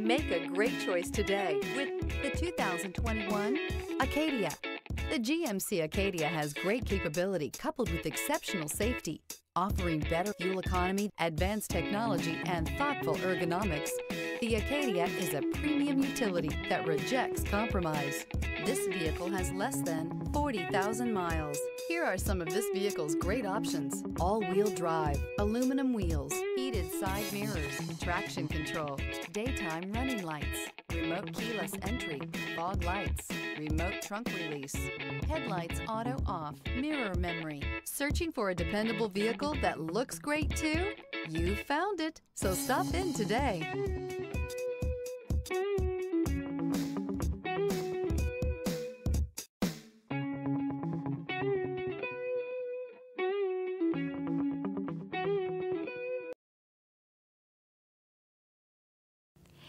Make a great choice today with the 2021 Acadia. The GMC Acadia has great capability coupled with exceptional safety, offering better fuel economy, advanced technology, and thoughtful ergonomics. The Acadia is a premium utility that rejects compromise. This vehicle has less than 40,000 miles. Here are some of this vehicle's great options: all-wheel drive, aluminum wheels, heated side mirrors, traction control, daytime running lights, remote keyless entry, fog lights, remote trunk release, headlights auto off, mirror memory. Searching for a dependable vehicle that looks great too? You found it, so stop in today.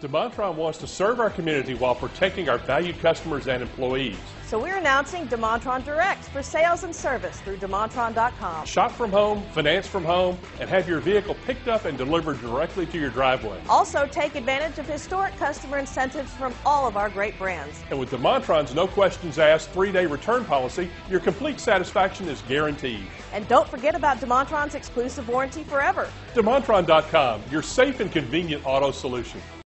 DeMontrond wants to serve our community while protecting our valued customers and employees. So we're announcing DeMontrond Direct for sales and service through DeMontrond.com. Shop from home, finance from home, and have your vehicle picked up and delivered directly to your driveway. Also, take advantage of historic customer incentives from all of our great brands. And with DeMontrond's no questions asked 3-day return policy, your complete satisfaction is guaranteed. And don't forget about DeMontrond's exclusive warranty forever. DeMontrond.com, your safe and convenient auto solution.